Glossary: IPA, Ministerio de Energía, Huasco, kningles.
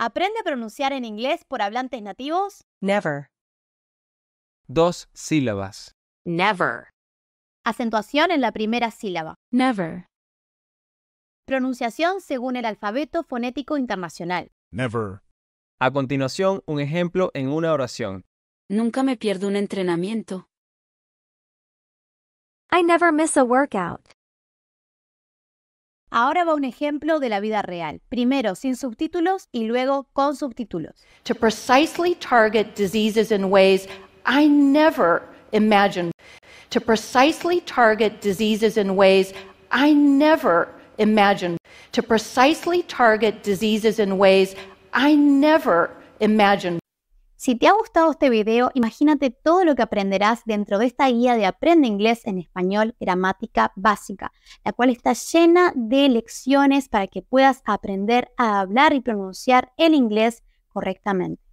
¿Aprende a pronunciar en inglés por hablantes nativos? Never. 2 sílabas. Never. Acentuación en la primera sílaba. Never. Pronunciación según el alfabeto fonético internacional. Never. A continuación, un ejemplo en una oración. Nunca me pierdo un entrenamiento. I never miss a workout. Ahora va un ejemplo de la vida real, primero sin subtítulos y luego con subtítulos. To precisely target diseases in ways I never imagined. To precisely target diseases in ways I never imagined. To precisely target diseases in ways I never imagined. Si te ha gustado este video, imagínate todo lo que aprenderás dentro de esta guía de Aprende Inglés en Español Gramática Básica, la cual está llena de lecciones para que puedas aprender a hablar y pronunciar el inglés correctamente.